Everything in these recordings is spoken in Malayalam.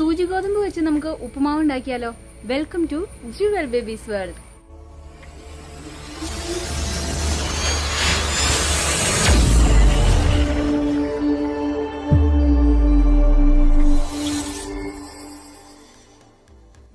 Sooji Gothambu വെച്ച് നമുക്ക് ഉപ്പുമാവ് ഉണ്ടാക്കിയാലോ. Welcome to Jewel Baby's World.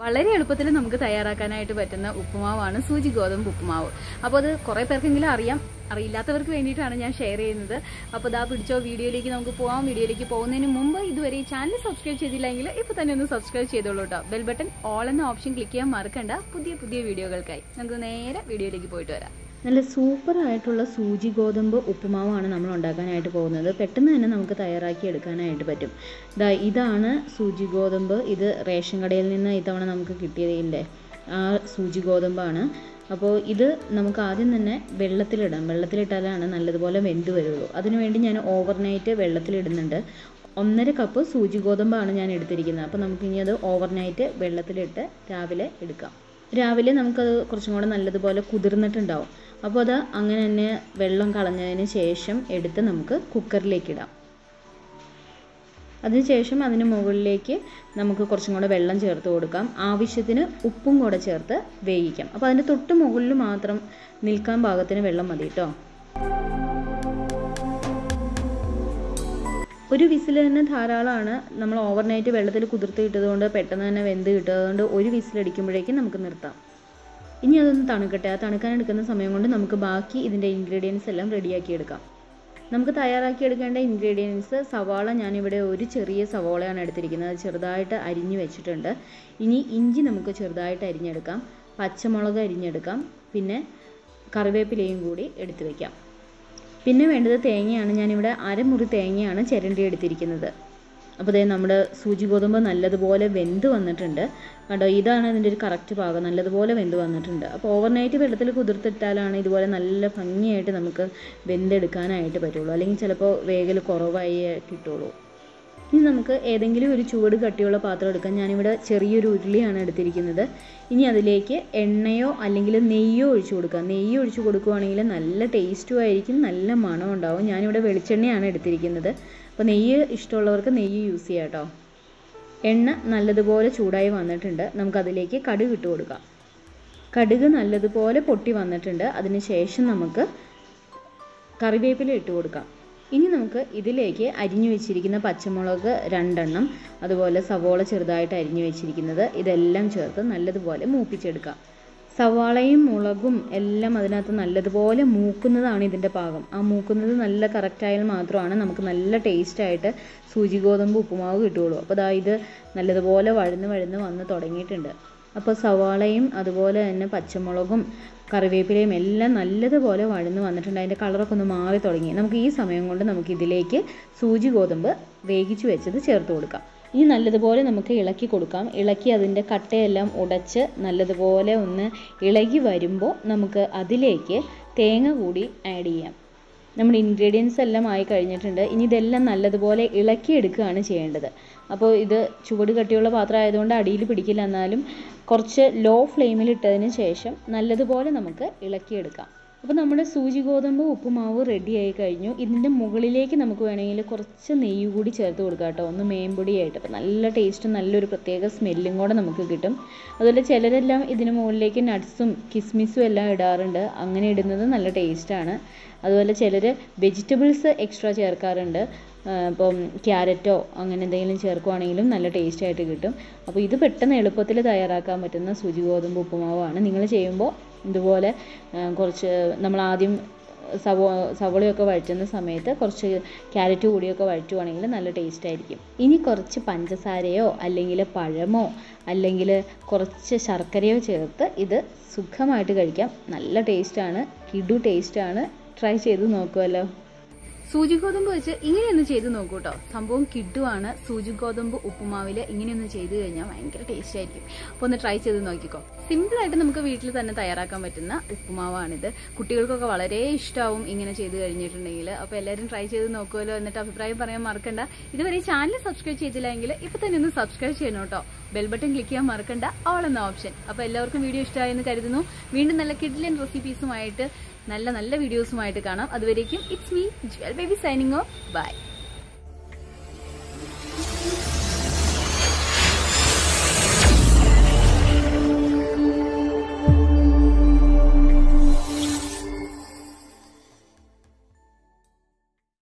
വളരെ എളുപ്പത്തിൽ നമുക്ക് തയ്യാറാക്കാനായിട്ട് പറ്റുന്ന ഉപ്പുമാവാണ് സൂജി ഗോതമ്പ് ഉപ്പുമാവ്. അപ്പോൾ അത് കുറേ പേർക്കെങ്കിലും അറിയാം, അറിയില്ലാത്തവർക്ക് വേണ്ടിയിട്ടാണ് ഞാൻ ഷെയർ ചെയ്യുന്നത്. അപ്പോൾ ദാ പിടിച്ചോ വീഡിയോയിലേക്ക് നമുക്ക് പോവാം. വീഡിയോയിലേക്ക് പോകുന്നതിന് മുമ്പ് ഇതുവരെ ഈ ചാനൽ സബ്സ്ക്രൈബ് ചെയ്തില്ലെങ്കിൽ ഇപ്പോൾ തന്നെ ഒന്ന് സബ്സ്ക്രൈബ് ചെയ്തോളൂ കേട്ടോ. ബെൽ ബട്ടൺ ഓൾ എന്ന ഓപ്ഷൻ ക്ലിക്ക് ചെയ്യാൻ മറക്കണ്ട. പുതിയ പുതിയ വീഡിയോകൾക്കായി നമുക്ക് നേരെ വീഡിയോയിലേക്ക് പോയിട്ട് വരാം. നല്ല സൂപ്പർ ആയിട്ടുള്ള സൂജി ഗോതമ്പ് ഉപ്പുമാവാണ് നമ്മൾ ഉണ്ടാക്കാനായിട്ട് പോകുന്നത്. പെട്ടെന്ന് തന്നെ നമുക്ക് തയ്യാറാക്കി എടുക്കാനായിട്ട് പറ്റും. ഇതാണ് സൂജി ഗോതമ്പ്. ഇത് റേഷൻ കടയിൽ നിന്ന് ഇത്തവണ നമുക്ക് കിട്ടിയതില്ലേ ആ സൂജി ഗോതമ്പാണ്. അപ്പോൾ ഇത് നമുക്ക് ആദ്യം തന്നെ വെള്ളത്തിലിടാം. വെള്ളത്തിലിട്ടാലാണ് നല്ലതുപോലെ വെന്ത് വരുള്ളൂ. അതിനുവേണ്ടി ഞാൻ ഓവർനൈറ്റ് വെള്ളത്തിലിടുന്നുണ്ട്. 1.5 കപ്പ് സൂജി ഗോതമ്പാണ് ഞാൻ എടുത്തിരിക്കുന്നത്. അപ്പോൾ നമുക്കിനി അത് ഓവർനൈറ്റ് വെള്ളത്തിലിട്ട് രാവിലെ എടുക്കാം. രാവിലെ നമുക്കത് കുറച്ചും കൂടെ നല്ലതുപോലെ കുതിർന്നിട്ടുണ്ടാവും. അപ്പോൾ അത് അങ്ങനെ തന്നെ വെള്ളം കളഞ്ഞതിന് ശേഷം എടുത്ത് നമുക്ക് കുക്കറിലേക്കിടാം. അതിനുശേഷം അതിന് മുകളിലേക്ക് നമുക്ക് കുറച്ചും കൂടെ വെള്ളം ചേർത്ത് കൊടുക്കാം. ആവശ്യത്തിന് ഉപ്പും കൂടെ ചേർത്ത് വേവിക്കാം. അപ്പോൾ അതിൻ്റെ തൊട്ട് മുകളിൽ മാത്രം നിൽക്കാൻ പാകത്തിന് വെള്ളം മതി കേട്ടോ. ഒരു വിസിൽ തന്നെ ധാരാളമാണ്. നമ്മൾ ഓവർനൈറ്റ് വെള്ളത്തിൽ കുതിർത്തിയിട്ടതുകൊണ്ട് പെട്ടെന്ന് തന്നെ വെന്ത് കിട്ടുന്നതുകൊണ്ട് ഒരു വിസിലടിക്കുമ്പോഴേക്കും നമുക്ക് നിർത്താം. ഇനി അതൊന്ന് തണുക്കട്ടെ. ആ തണുക്കാൻ എടുക്കുന്ന സമയം കൊണ്ട് നമുക്ക് ബാക്കി ഇതിൻ്റെ ഇൻഗ്രീഡിയൻസ് എല്ലാം റെഡിയാക്കിയെടുക്കാം. നമുക്ക് തയ്യാറാക്കിയെടുക്കേണ്ട ഇൻഗ്രീഡിയൻസ് സവാള, ഞാനിവിടെ ഒരു ചെറിയ സവാളയാണ് എടുത്തിരിക്കുന്നത്, ചെറുതായിട്ട് അരിഞ്ഞ് വെച്ചിട്ടുണ്ട്. ഇനി ഇഞ്ചി നമുക്ക് ചെറുതായിട്ട് അരിഞ്ഞെടുക്കാം, പച്ചമുളക് അരിഞ്ഞെടുക്കാം, പിന്നെ കറിവേപ്പിലയും കൂടി എടുത്തു വയ്ക്കാം. പിന്നെ വേണ്ടത് തേങ്ങയാണ്. ഞാനിവിടെ 1/2 മുറി തേങ്ങയാണ് ചിരണ്ടി എടുത്തിരിക്കുന്നത്. അപ്പോൾ ദേ നമ്മുടെ സൂജി ഗോതമ്പ് നല്ലതുപോലെ വെന്ത് വന്നിട്ടുണ്ട് കേട്ടോ. ഇതാണ് ഇതിൻ്റെ ഒരു കറക്റ്റ് പാകം, നല്ലതുപോലെ വെന്ത് വന്നിട്ടുണ്ട്. അപ്പോൾ ഓവർനൈറ്റ് വെള്ളത്തിൽ കുതിർത്തിട്ടാലാണ് ഇതുപോലെ നല്ല ഭംഗിയായിട്ട് നമുക്ക് വെന്തെടുക്കാനായിട്ട് പറ്റുള്ളൂ. അല്ലെങ്കിൽ ചിലപ്പോൾ വേഗം കുറവായി കിട്ടുള്ളൂ. ഇനി നമുക്ക് ഏതെങ്കിലും ഒരു ചൂട് കട്ടിയുള്ള പാത്രം എടുക്കാം. ഞാനിവിടെ ചെറിയൊരു ഉരുളിയാണ് എടുത്തിരിക്കുന്നത്. ഇനി അതിലേക്ക് എണ്ണയോ അല്ലെങ്കിൽ നെയ്യോ ഒഴിച്ചു കൊടുക്കാം. നെയ്യ് ഒഴിച്ചു കൊടുക്കുകയാണെങ്കിൽ നല്ല ടേസ്റ്റും ആയിരിക്കും, നല്ല മണം ഉണ്ടാവും. ഞാനിവിടെ വെളിച്ചെണ്ണയാണ് എടുത്തിരിക്കുന്നത്. അപ്പോൾ നെയ്യ് ഇഷ്ടമുള്ളവർക്ക് നെയ്യ് യൂസ് ചെയ്യാം കേട്ടോ. എണ്ണ നല്ലതുപോലെ ചൂടായി വന്നിട്ടുണ്ട്. നമുക്കതിലേക്ക് കടുക് ഇട്ട് കൊടുക്കാം. കടുക് നല്ലതുപോലെ പൊട്ടി വന്നിട്ടുണ്ട്. അതിന് ശേഷം നമുക്ക് കറിവേപ്പില ഇട്ട് കൊടുക്കാം. ഇനി നമുക്ക് ഇതിലേക്ക് അരിഞ്ഞു വെച്ചിരിക്കുന്ന പച്ചമുളക് 2 എണ്ണം, അതുപോലെ സവാള ചെറുതായിട്ട് അരിഞ്ഞു വെച്ചിരിക്കുന്നത്, ഇതെല്ലാം ചേർത്ത് നല്ലതുപോലെ മൂപ്പിച്ചെടുക്കാം. സവാളയും മുളകും എല്ലാം അതിനകത്ത് നല്ലതുപോലെ മൂക്കുന്നതാണ് ഇതിൻ്റെ പാകം. ആ മൂക്കുന്നത് നല്ല കറക്റ്റായാൽ മാത്രമാണ് നമുക്ക് നല്ല ടേസ്റ്റായിട്ട് സൂജി ഗോതമ്പ് ഉപ്പുമാവ് കിട്ടുകയുള്ളൂ. അപ്പോൾ ഇത് നല്ലതുപോലെ വഴന്ന് വന്ന് തുടങ്ങിയിട്ടുണ്ട്. അപ്പോൾ സവാളയും അതുപോലെ തന്നെ പച്ചമുളകും കറിവേപ്പിലയും എല്ലാം നല്ലതുപോലെ വഴന്ന് വന്നിട്ടുണ്ട്. അതിൻ്റെ കളറൊക്കെ ഒന്ന് മാറി തുടങ്ങി. നമുക്ക് ഈ സമയം കൊണ്ട് നമുക്ക് ഇതിലേക്ക് സൂജി ഗോതമ്പ് വേവിച്ച് വെച്ചത് ചേർത്ത് കൊടുക്കാം. ഇനി നല്ലതുപോലെ നമുക്ക് ഇളക്കി കൊടുക്കാം. ഇളക്കി അതിൻ്റെ കട്ടയെല്ലാം ഉടച്ച് നല്ലതുപോലെ ഒന്ന് ഇളകി വരുമ്പോൾ നമുക്ക് അതിലേക്ക് തേങ്ങ കൂടി ആഡ് ചെയ്യാം. നമ്മുടെ ഇൻഗ്രീഡിയൻസ് എല്ലാം ആയി കഴിഞ്ഞിട്ടുണ്ട്. ഇനി ഇതെല്ലാം നല്ലതുപോലെ ഇളക്കിയെടുക്കുകയാണ് ചെയ്യേണ്ടത്. അപ്പോൾ ഇത് ചുവട് കട്ടിയുള്ള പാത്രം ആയതുകൊണ്ട് അടിയിൽ പിടിക്കില്ല. എന്നാലും കുറച്ച് ലോ ഫ്ലെയിമിലിട്ടതിന് ശേഷം നല്ലതുപോലെ നമുക്ക് ഇളക്കിയെടുക്കാം. അപ്പോൾ നമ്മുടെ സൂജി ഗോതമ്പ് ഉപ്പുമാവ് റെഡിയായി കഴിഞ്ഞു. ഇതിൻ്റെ മുകളിലേക്ക് നമുക്ക് വേണമെങ്കിൽ കുറച്ച് നെയ്യ് കൂടി ചേർത്ത് കൊടുക്കാം കേട്ടോ, ഒന്ന് മേമ്പൊടിയായിട്ട്. അപ്പോൾ നല്ല ടേസ്റ്റും നല്ലൊരു പ്രത്യേക സ്മെല്ലും കൂടെ നമുക്ക് കിട്ടും. അതുപോലെ ചിലരെല്ലാം ഇതിന് മുകളിലേക്ക് നട്ട്സും കിസ്മിസും എല്ലാം ഇടാറുണ്ട്. അങ്ങനെ ഇടുന്നത് നല്ല ടേസ്റ്റാണ്. അതുപോലെ ചിലർ വെജിറ്റബിൾസ് എക്സ്ട്രാ ചേർക്കാറുണ്ട്. ഇപ്പം ക്യാരറ്റോ അങ്ങനെ എന്തെങ്കിലും ചേർക്കുകയാണെങ്കിലും നല്ല ടേസ്റ്റായിട്ട് കിട്ടും. അപ്പോൾ ഇത് പെട്ടെന്ന് എളുപ്പത്തിൽ തയ്യാറാക്കാൻ പറ്റുന്ന സൂജി ഗോതമ്പ് ഉപ്പുമാവാണ്. നിങ്ങൾ ചെയ്യുമ്പോൾ ഇതുപോലെ കുറച്ച് നമ്മൾ ആദ്യം സവോളയൊക്കെ വഴറ്റുന്ന സമയത്ത് കുറച്ച് ക്യാരറ്റ് കൂടിയൊക്കെ വഴറ്റുവാണെങ്കിൽ നല്ല ടേസ്റ്റായിരിക്കും. ഇനി കുറച്ച് പഞ്ചസാരയോ അല്ലെങ്കിൽ പഴമോ അല്ലെങ്കിൽ കുറച്ച് ശർക്കരയോ ചേർത്ത് ഇത് സുഖമായിട്ട് കഴിക്കാം. നല്ല ടേസ്റ്റാണ്, കിടു ടേസ്റ്റാണ്. ട്രൈ ചെയ്ത് നോക്കുമല്ലോ. സൂജി ഗോതമ്പ് വെച്ച് ഇങ്ങനെയൊന്ന് ചെയ്ത് നോക്കൂ കേട്ടോ. സംഭവം കിഡുവാണ്. സൂജി ഗോതമ്പ് ഉപ്പുമാവിൽ ഇങ്ങനെയൊന്ന് ചെയ്ത് കഴിഞ്ഞാൽ ഭയങ്കര ടേസ്റ്റ് ആയിരിക്കും. അപ്പോൾ ഒന്ന് ട്രൈ ചെയ്ത് നോക്കിക്കോ. സിമ്പിളായിട്ട് നമുക്ക് വീട്ടിൽ തന്നെ തയ്യാറാക്കാൻ പറ്റുന്ന ഉപ്പുമാവാണിത്. കുട്ടികൾക്കൊക്കെ വളരെ ഇഷ്ടമാവും ഇങ്ങനെ ചെയ്ത് കഴിഞ്ഞിട്ടുണ്ടെങ്കിൽ. അപ്പോൾ എല്ലാവരും ട്രൈ ചെയ്ത് നോക്കുമല്ലോ. എന്നിട്ട് അഭിപ്രായം പറയാൻ മറക്കണ്ട. ഇതുവരെ ചാനൽ സബ്സ്ക്രൈബ് ചെയ്തില്ലെങ്കിൽ ഇപ്പോൾ തന്നെ ഒന്ന് സബ്സ്ക്രൈബ് ചെയ്യണം കേട്ടോ. ബെൽ ബട്ടൺ ക്ലിക്ക് ചെയ്യാൻ മറക്കണ്ട, ഓൾ എന്ന ഓപ്ഷൻ. അപ്പോൾ എല്ലാവർക്കും വീഡിയോ ഇഷ്ടമായെന്ന് കരുതുന്നു. വീണ്ടും നല്ല കിഡിലൻ റെസിപ്പീസുമായിട്ട് നല്ല വീഡിയോസുമായിട്ട് കാണാം. അതുവരേക്കും it's me Jewel Baby signing off. By.